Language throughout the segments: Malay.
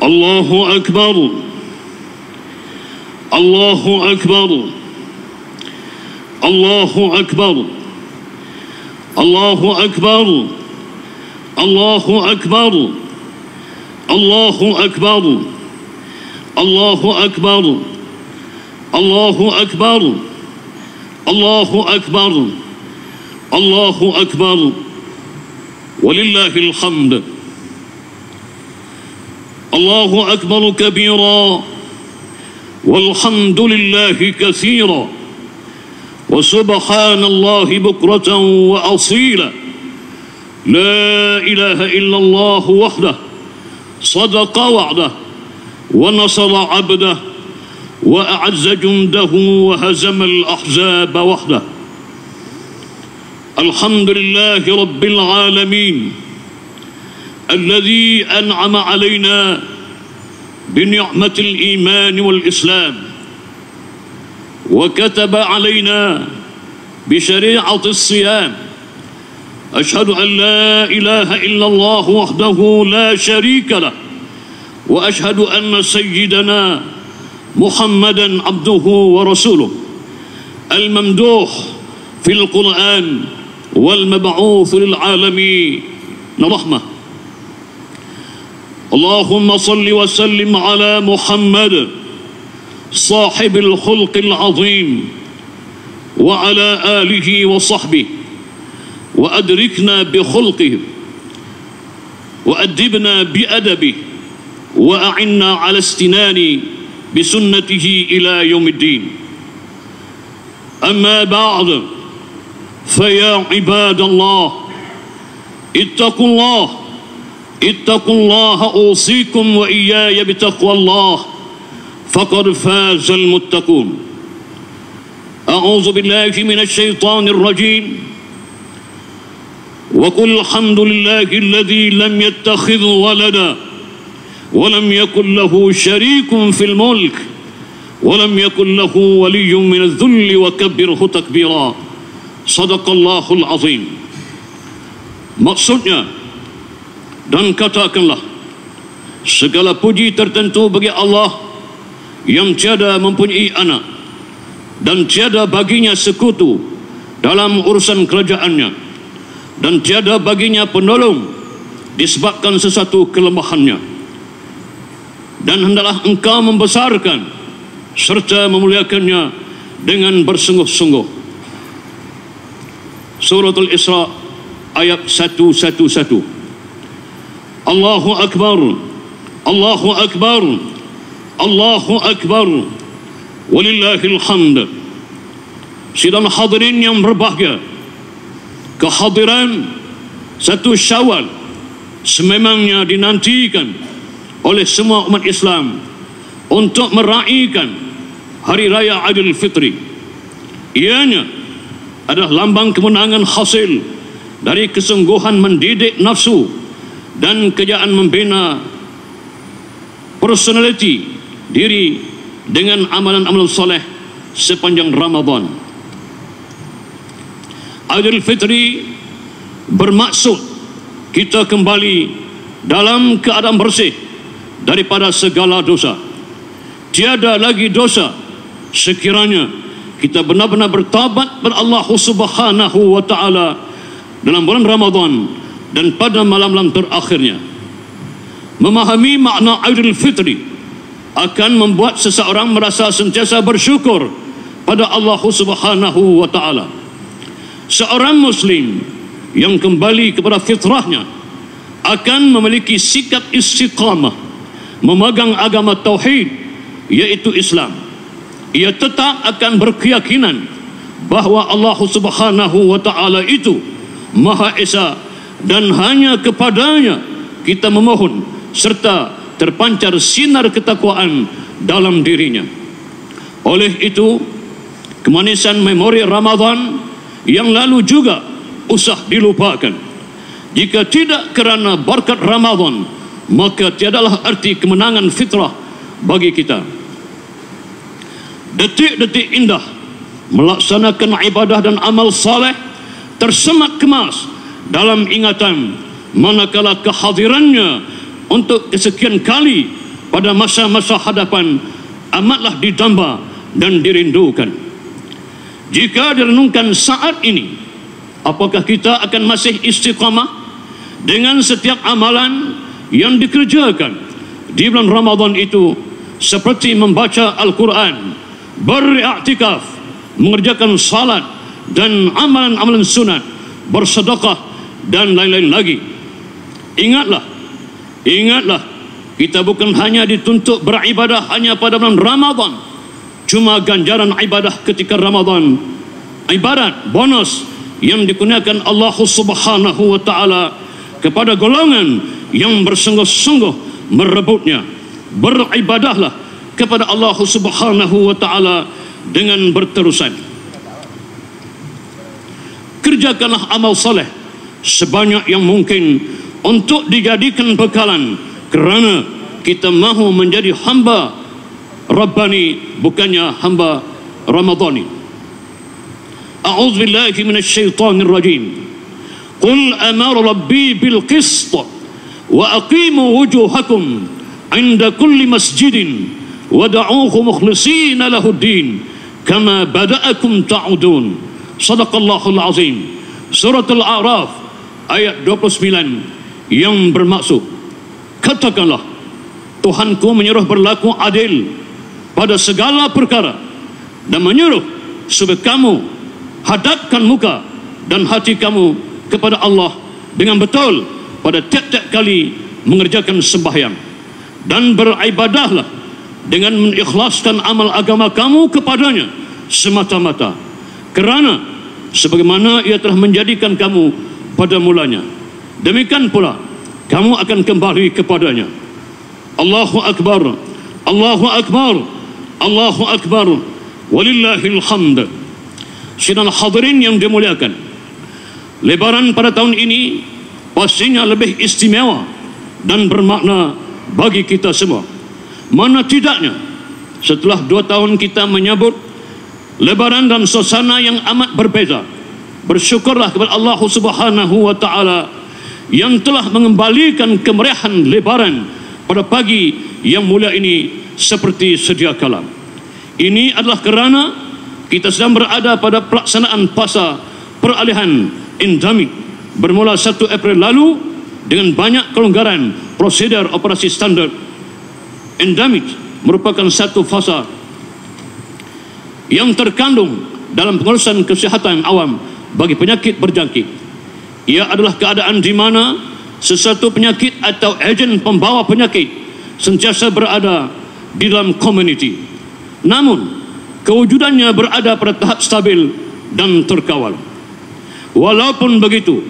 Allahu Akbar, Allahu Akbar, Allahu Akbar, Allahu Akbar, Allahu Akbar, Allahu Akbar, Allahu Akbar, Allahu Akbar, Allahu Akbar, Allahu Akbar, walillahil hamd. Allahu Akbar kabira, walhamdulillahi kathira, wa subhanallahi bukratan wa asila, la ilaha illallah wahdah, sadaqa wa'dah, wa nasara abdah, wa a'azza jundahu wa hazama al-ahzab wahdah. Alhamdulillahi rabbil alamin, الذي أنعم علينا بنعمة الإيمان والإسلام وكتب علينا بشريعة الصيام. أشهد أن لا إله إلا الله وحده لا شريك له وأشهد أن سيدنا محمدا عبده ورسوله الممدوح في القرآن والمبعوث للعالمين رحمة. اللهم صل وسلم على محمد صاحب الخلق العظيم وعلى آله وصحبه وأدركنا بخلقه وأدبنا بأدبه وأعنا على استنان بسنته إلى يوم الدين. أما بعد، فيا عباد الله اتقوا الله، اتقوا الله، أوصيكم وإياي بتقوى الله فقد فاز المتقون. أعوذ بالله من الشيطان الرجيم. وقل الحمد لله الذي لم يتخذ ولدا ولم يكن له شريك في الملك ولم يكن له ولي من الذل وكبره تكبيرا. صدق الله العظيم. Maksudnya, dan katakanlah, segala puji tertentu bagi Allah yang tiada mempunyai anak dan tiada baginya sekutu dalam urusan kerajaannya dan tiada baginya penolong disebabkan sesuatu kelemahannya. Dan hendaklah engkau membesarkan serta memuliakannya dengan bersungguh-sungguh. Suratul Isra ayat 111. Allahu Akbar, Allahu Akbar, Allahu Akbar, walillahil hamd. Sidang hadirin yang berbahagia, kehadiran satu Syawal sememangnya dinantikan oleh semua umat Islam untuk meraihkan Hari Raya Aidil Fitri. Ianya adalah lambang kemenangan hasil dari kesungguhan mendidik nafsu dan kejayaan membina personaliti diri dengan amalan-amalan soleh sepanjang Ramadan. Aidil Fitri bermaksud kita kembali dalam keadaan bersih daripada segala dosa. Tiada lagi dosa sekiranya kita benar-benar bertaubat kepada Allah Subhanahu wa taala dalam bulan Ramadan dan pada malam-malam terakhirnya. Memahami makna Aidil Fitri akan membuat seseorang merasa sentiasa bersyukur pada Allah Subhanahu wa taala. Seorang muslim yang kembali kepada fitrahnya akan memiliki sikap istiqamah memegang agama tauhid, yaitu Islam. Ia tetap akan berkeyakinan bahawa Allah Subhanahu wa taala itu Maha Esa dan hanya kepadanya kita memohon serta terpancar sinar ketakwaan dalam dirinya. Oleh itu, kemanisan memori Ramadan yang lalu juga usah dilupakan. Jika tidak kerana berkat Ramadan, maka tiadalah arti kemenangan fitrah bagi kita. Detik-detik indah melaksanakan ibadah dan amal saleh tersemat kemas dalam ingatan, manakala kehadirannya untuk kesekian kali pada masa-masa hadapan amatlah ditambah dan dirindukan. Jika direnungkan saat ini, apakah kita akan masih istiqamah dengan setiap amalan yang dikerjakan di bulan Ramadan itu, seperti membaca Al-Quran, beriktikaf, mengerjakan salat dan amalan-amalan sunat, bersedekah dan lain-lain lagi? Ingatlah, kita bukan hanya dituntut beribadah hanya pada bulan Ramadan. Cuma ganjaran ibadah ketika Ramadan, ibarat bonus yang dikunakan Allah Subhanahu wa taala kepada golongan yang bersungguh-sungguh merebutnya. Beribadahlah kepada Allah Subhanahu wa taala dengan berterusan. Kerjakanlah amal saleh sebanyak yang mungkin untuk dijadikan bekalan, kerana kita mahu menjadi hamba Rabbani, bukannya hamba Ramadhani. A'udzubillahi minasyaitonir rajim. Qul amara rabbi bil qist wa aqimu wujuhakum 'inda kulli masjidin wa da'uhu mukhlishina lahuddin kama bada'akum ta'udun. Shadaqallahul azim. Suratul A'raf ayat 29 yang bermaksud, katakanlah, Tuhanku menyuruh berlaku adil pada segala perkara dan menyuruh supaya kamu hadapkan muka dan hati kamu kepada Allah dengan betul pada tiap-tiap kali mengerjakan sembahyang, dan beribadahlah dengan mengikhlaskan amal agama kamu kepadanya semata-mata, kerana sebagaimana ia telah menjadikan kamu pada mulanya, demikian pula kamu akan kembali kepadanya. Allahu Akbar, Allahu Akbar, Allahu Akbar, walillahil hamd. Sidang hadirin yang dimuliakan, Lebaran pada tahun ini pastinya lebih istimewa dan bermakna bagi kita semua. Mana tidaknya, setelah 2 tahun kita menyambut Lebaran dan suasana yang amat berbeza, bersyukurlah kepada Allah Subhanahu wa taala yang telah mengembalikan kemeriahan Lebaran pada pagi yang mulia ini seperti sedia kala. Ini adalah kerana kita sedang berada pada pelaksanaan pasar peralihan endemik bermula 1 April lalu dengan banyak kelonggaran prosedur operasi standard. Endemik merupakan satu fasa yang terkandung dalam pengurusan kesihatan awam bagi penyakit berjangkit. Ia adalah keadaan di mana sesuatu penyakit atau agen pembawa penyakit sentiasa berada di dalam komuniti, namun kewujudannya berada pada tahap stabil dan terkawal. Walaupun begitu,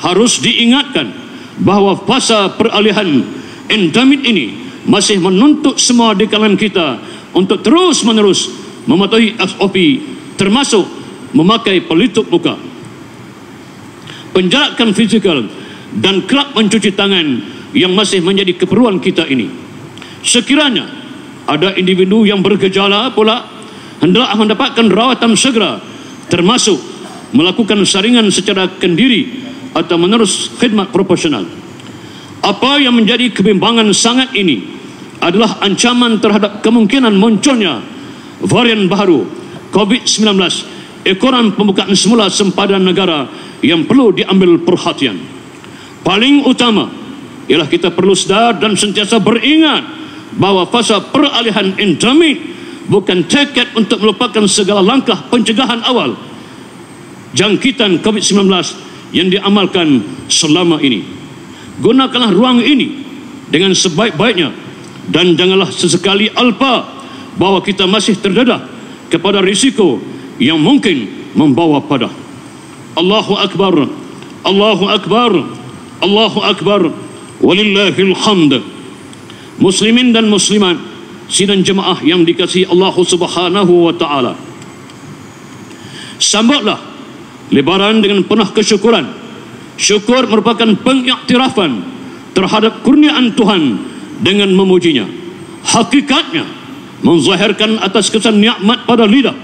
harus diingatkan bahawa fasa peralihan endemik ini masih menuntut semua di kalangan kita untuk terus-menerus mematuhi SOP, termasuk memakai pelitup muka, penjarakan fizikal dan kerap mencuci tangan yang masih menjadi keperluan kita ini. Sekiranya ada individu yang bergejala pula, hendaklah mendapatkan rawatan segera, termasuk melakukan saringan secara kendiri atau menerus khidmat profesional. Apa yang menjadi kebimbangan sangat ini adalah ancaman terhadap kemungkinan munculnya varian baru COVID-19, ekoran pembukaan semula sempadan negara yang perlu diambil perhatian. Paling utama ialah kita perlu sedar dan sentiasa beringat bahawa fasa peralihan endemik bukan tiket untuk melupakan segala langkah pencegahan awal jangkitan COVID-19 yang diamalkan selama ini. Gunakanlah ruang ini dengan sebaik-baiknya dan janganlah sesekali alpa bahawa kita masih terdedah kepada risiko yang mungkin membawa pada. Allahu Akbar, Allahu Akbar, Allahu Akbar, walillahil hamd. Muslimin dan muslimat, sidang jemaah yang dikasihi Allah Subhanahu wa taala, sambutlah Lebaran dengan penuh kesyukuran. Syukur merupakan pengiktirafan terhadap kurniaan Tuhan dengan memujinya. Hakikatnya menzahirkan atas kesan nikmat pada lidah,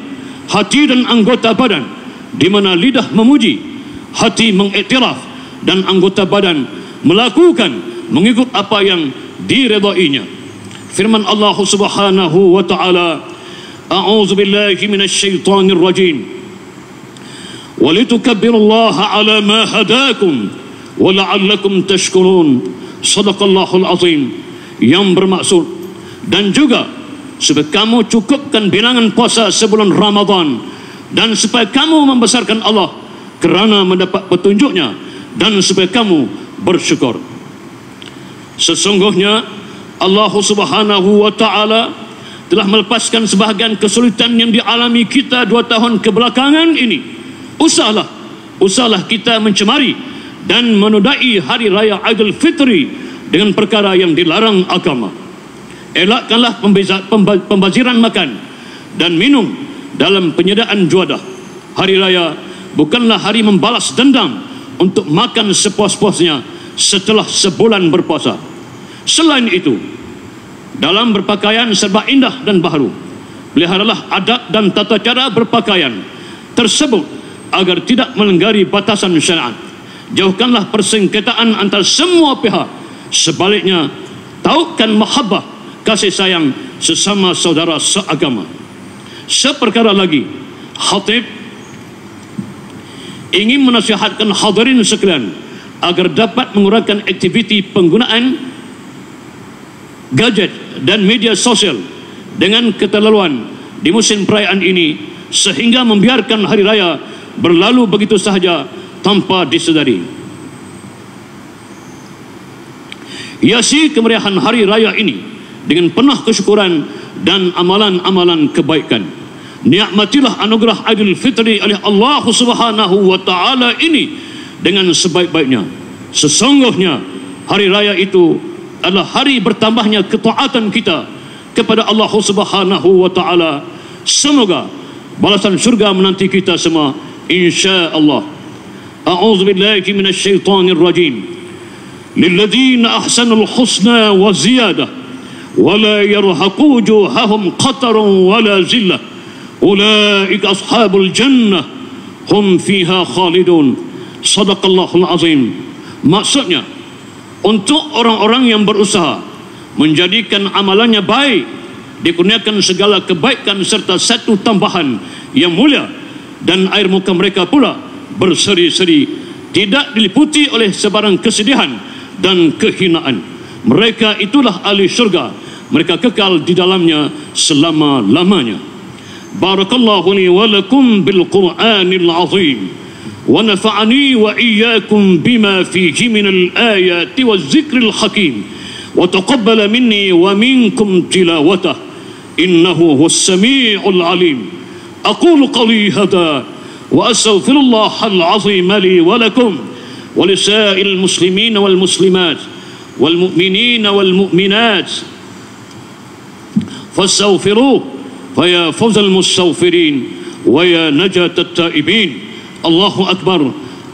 hati dan anggota badan, di mana lidah memuji, hati mengiktiraf, dan anggota badan melakukan mengikut apa yang diredainya. Firman Allah Subhanahu wa ta'ala, a'udzu billahi minasyaitonir rajim. Wa litukabbirullaha ala ma hadakum wa la'allakum tashkurun. Shadaqallahul azim. Yang bermaksud, dan juga supaya kamu cukupkan bilangan puasa sebelum Ramadan, dan supaya kamu membesarkan Allah kerana mendapat petunjuknya, dan supaya kamu bersyukur. Sesungguhnya Allah Subhanahu wa ta'ala telah melepaskan sebahagian kesulitan yang dialami kita 2 tahun kebelakangan ini. Usahalah kita mencemari dan menodai hari raya Idul Fitri dengan perkara yang dilarang agama. Elakkanlah pembaziran makan dan minum dalam penyediaan juadah. Hari raya bukanlah hari membalas dendam untuk makan sepuas-puasnya setelah sebulan berpuasa. Selain itu, dalam berpakaian serba indah dan baharu, peliharalah adab dan tata cara berpakaian tersebut agar tidak melenggari batasan syariat. Jauhkanlah persengketaan antara semua pihak. Sebaliknya, tautkan mahabbah, kasih sayang sesama saudara seagama. Seperkara lagi, khatib ingin menasihatkan hadirin sekalian agar dapat mengurangkan aktiviti penggunaan gadget dan media sosial dengan keterlaluan di musim perayaan ini, sehingga membiarkan hari raya berlalu begitu sahaja tanpa disedari. Hiasi kemeriahan hari raya ini dengan penuh kesyukuran dan amalan-amalan kebaikan. Nikmatilah anugerah Idul Fitri oleh Allah Subhanahu wa ta'ala ini dengan sebaik-baiknya. Sesungguhnya hari raya itu adalah hari bertambahnya ketaatan kita kepada Allah Subhanahu wa ta'ala. Semoga balasan syurga menanti kita semua, insya-Allah. A'udzubillahi minasyaitonirrajim. للذين أحسنوا الحسنى وزيادة ولا يرهق وجوههم قطر ولا ذلة أولئك أصحاب الجنة هم فيها خالدون. صدق الله العظيم. Maksudnya, untuk orang-orang yang berusaha menjadikan amalannya baik, dikurniakan segala kebaikan serta satu tambahan yang mulia, dan air muka mereka pula berseri-seri, tidak diliputi oleh sebarang kesedihan dan kehinaan. Mereka itulah ahli syurga, mereka kekal di dalamnya selama-lamanya. Barakallahu li wa lakum bil Qur'anil azim wa nafa'ani wa iyyakum bima fihi minal ayati waz-zikril hakim wa taqabbala minni wa minkum tilawatah innahu was-sami'ul alim. Aqulu qawli hadha wa astaghfirullahal azim li wa lakum ولسائر المسلمين والمسلمات والمؤمنين والمؤمنات فاستغفروه فيا فوز المستغفرين ويا نجاة التائبين. الله أكبر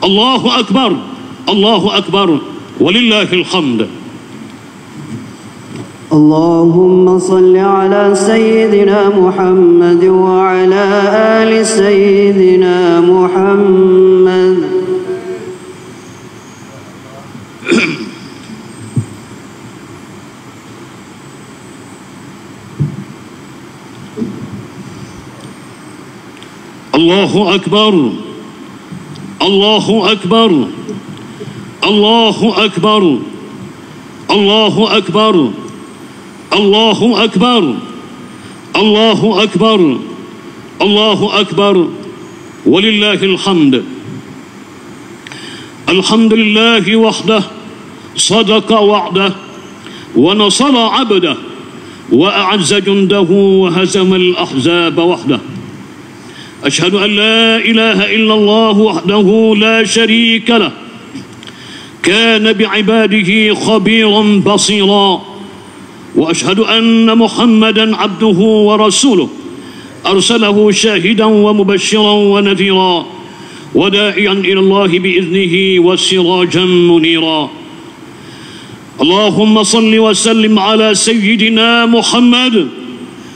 الله أكبر الله أكبر ولله الحمد. اللهم صل على سيدنا محمد وعلى آل سيدنا محمد. الله أكبر الله أكبر الله أكبر الله أكبر الله أكبر الله أكبر الله أكبر ولله الحمد. الحمد لله وحده صدق وعده ونصر عبده وأعز جنده وهزم الأحزاب وحده. أشهد أن لا إله إلا الله وحده لا شريك له كان بعباده خبيرا بصيرا. وأشهد أن محمدا عبده ورسوله أرسله شاهدا ومبشرا ونذيرا وداعيا إلى الله بإذنه وسراجا منيرا. اللهم صل وسلم على سيدنا محمد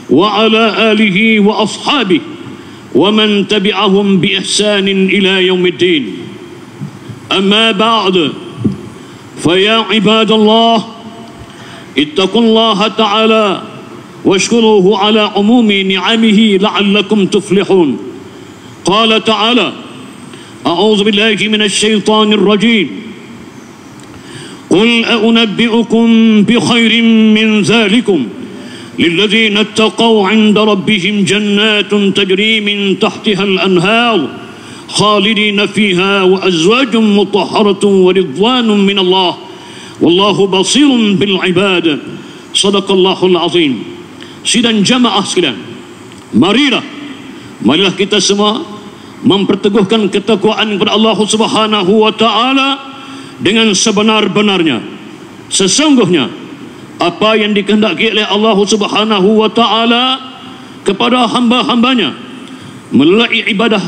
وعلى آله وأصحابه ومن تبعهم بإحسان إلى يوم الدين. أما بعد، فيا عباد الله، ittaqullaha ta'ala washkuruhu ala umumi ni'amihi la'allakum tuflihun. Qala ta'ala, a'udzu billahi minasy syaithanir rajim. Qul a'unabbi'ukum bi khairin min zalikum للذين اتقوا عند ربهم جنات تجري من تحتها الأنهار خالدين فيها وأزواج مطهرة ورضوان من الله والله بصير بالعباد. صدق الله العظيم. Sidang jamaah sekalian, marilah kita semua memperteguhkan ketakwaan kepada Allah Subhanahu wa taala dengan sebenar-benarnya. Sesungguhnya apa yang dikehendaki oleh Allah Subhanahu wa ta'ala kepada hamba-hambanya melalui ibadah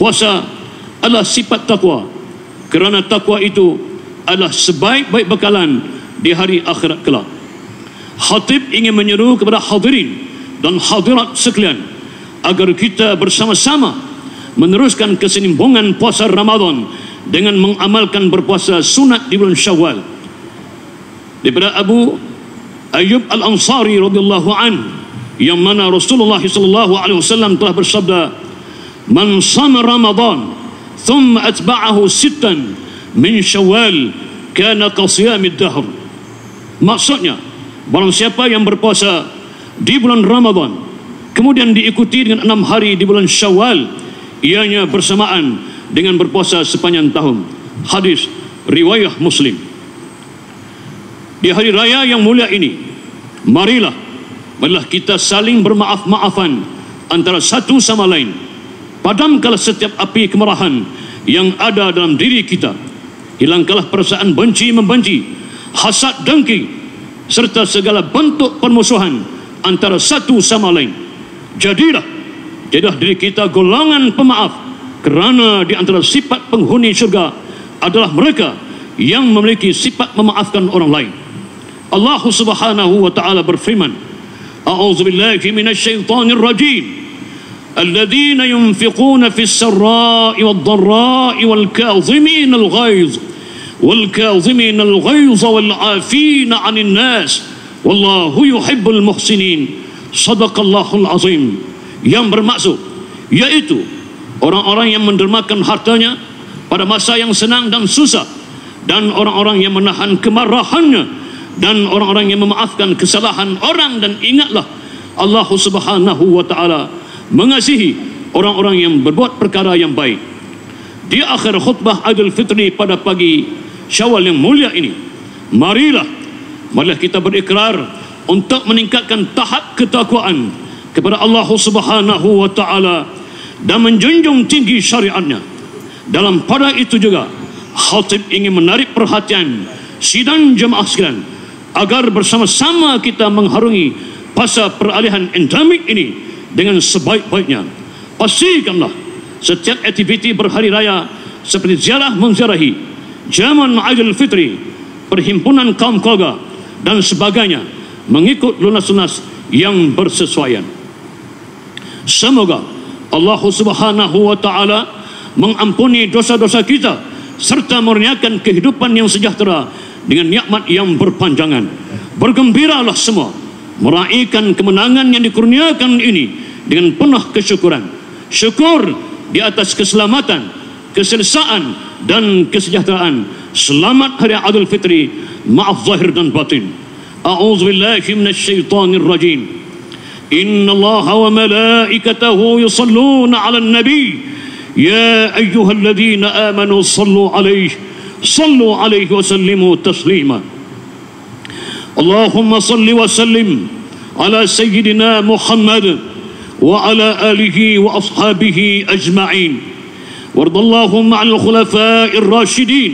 puasa adalah sifat takwa, kerana takwa itu adalah sebaik-baik bekalan di hari akhirat kelak. Khatib ingin menyeru kepada hadirin dan hadirat sekalian agar kita bersama-sama meneruskan kesenimbungan puasa Ramadan dengan mengamalkan berpuasa sunat di bulan Syawal. Daripada Abu Ayyub Al-Ansari radhiyallahu an, yang mana Rasulullah SAW telah bersabda, "Man shama Ramadan thumma atba'ahu sittan min Syawal kana ka siyamid dahr." Maksudnya, barang siapa yang berpuasa di bulan Ramadan kemudian diikuti dengan 6 hari di bulan Syawal, ianya bersamaan dengan berpuasa sepanjang tahun. Hadis riwayat Muslim. Di hari raya yang mulia ini, marilah kita saling bermaaf-maafan antara satu sama lain. Padamkanlah setiap api kemarahan yang ada dalam diri kita. Hilangkanlah perasaan benci-membenci, hasad dengki, serta segala bentuk permusuhan antara satu sama lain. Jadilah diri kita golongan pemaaf, kerana di antara sifat penghuni syurga adalah mereka yang memiliki sifat memaafkan orang lain. Allah Subhanahu wa ta'ala berfirman, "A'udzu billahi minasy syaithanir rajim. Alladzina yunfiquna fis sarra'i wad dharra'i wal kaadhimin al ghaiz wal kaadhimin al ghaiz wal 'afina 'anil nas wallahu yuhibbul muhsinin." Shadaqallahul azim. Yang bermaksud yaitu orang-orang yang mendermakan hartanya pada masa yang senang dan susah, dan orang-orang yang menahan kemarahannya, dan orang-orang yang memaafkan kesalahan orang. Dan ingatlah, Allah Subhanahu wa ta'ala mengasihi orang-orang yang berbuat perkara yang baik. Di akhir khutbah Idul Fitri pada pagi Syawal yang mulia ini, marilah kita berikrar untuk meningkatkan tahap ketakwaan kepada Allah Subhanahu wa ta'ala dan menjunjung tinggi syariatnya. Dalam pada itu juga, khatib ingin menarik perhatian sidang jemaah sekalian agar bersama-sama kita mengharungi masa peralihan endemik ini dengan sebaik-baiknya. Pastikanlah setiap aktiviti berhari raya seperti ziarah menziarahi, jaman Idul Fitri, perhimpunan kaum keluarga dan sebagainya mengikut lunas-lunas yang bersesuaian. Semoga Allah Subhanahu wa ta'ala mengampuni dosa-dosa kita serta murniakan kehidupan yang sejahtera dengan nikmat yang berpanjangan. Bergembiralah semua meraihkan kemenangan yang dikurniakan ini dengan penuh kesyukuran. Syukur di atas keselamatan, keselesaan dan kesejahteraan. Selamat Hari Idul Fitri, maaf zahir dan batin. A'udzu billahi minasy syaithanir rajim. Innallaha wa malaikatahu yusalluna 'alan nabiy. Ya ayyuhalladzina amanu sallu 'alaihi صلوا عليه وسلموا تسليما. اللهم صل وسلم على سيدنا محمد وعلى آله وأصحابه أجمعين. وارض اللهم عن الخلفاء الراشدين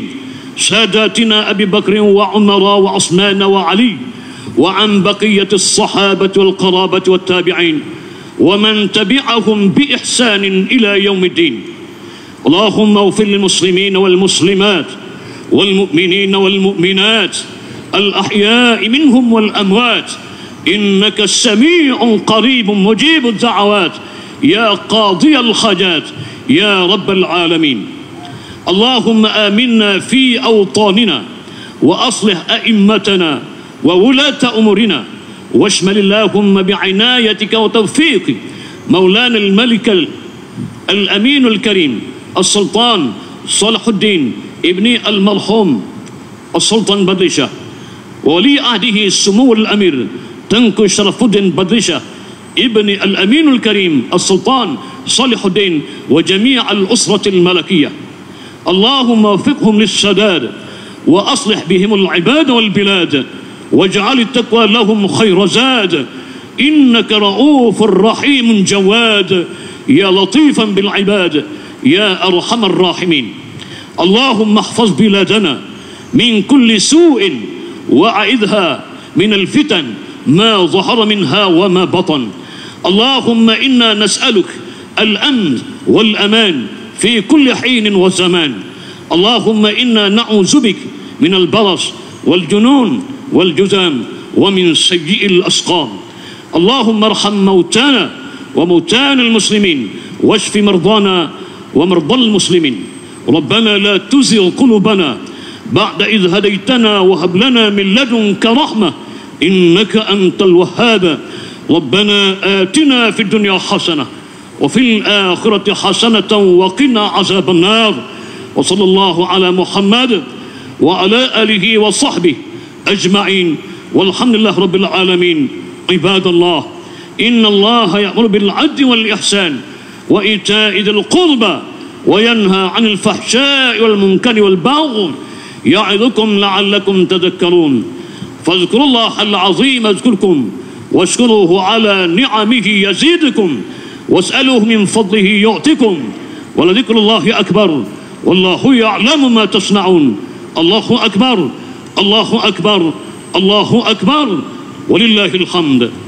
ساداتنا أبي بكر وعمر وعثمان وعلي وعن بقية الصحابة والقرابة والتابعين ومن تبعهم بإحسان إلى يوم الدين. اللهم اغفر للمسلمين والمسلمات والمؤمنين والمؤمنات الأحياء منهم والأموات إنك السميع قريب مجيب الدعوات يا قاضي الحاجات يا رب العالمين. اللهم آمنا في أوطاننا وأصلح أئمتنا wa wulata umurina washmalillahumma bi'inayatika wa tawfiqi maulana al-malik al-amin al-karim as-sultan Salahuddin ibni al-marhum as-sultan Badri Shah wa li ahdihi sumu al-amir Tengku Syarafuddin Badri Shah ibni al-amin al-karim as-sultan Salahuddin wa jami' al-usrati al-malakiyah. Allahumma wafiqhum lis-sadad wa aslih bihim al-ibad wal-bilad واجعل التقوى لهم خير زاد إنك رؤوف رحيم جواد يا لطيفا بالعباد يا أرحم الراحمين. اللهم احفظ بلادنا من كل سوء وأعذها من الفتن ما ظهر منها وما بطن. اللهم إنا نسألك الأمن والأمان في كل حين وزمان. اللهم إنا نعوذ بك من البرص والجنون والجزام ومن سيئ الأسقام. اللهم ارحم موتانا وموتان المسلمين واشف مرضانا ومرضى المسلمين. ربنا لا تزغ قلوبنا بعد إذ هديتنا وهب لنا من لدنك رحمة إنك أنت الوهاب. ربنا آتنا في الدنيا حسنة وفي الآخرة حسنة وقنا عذاب النار. وصلى الله على محمد وعلى آله وصحبه أجمعين والحمد لله رب العالمين. عباد الله، إن الله يأمر بالعدل والإحسان وإيتاء ذي القربى وينهى عن الفحشاء والمنكر والبغي يعظكم لعلكم تذكرون. فاذكروا الله العظيم يذكركم واشكروه على نعمه يزيدكم واسألوه من فضله يعطكم ولذكر الله أكبر والله يعلم ما تصنعون. الله أكبر الله أكبر الله أكبر ولله الحمد.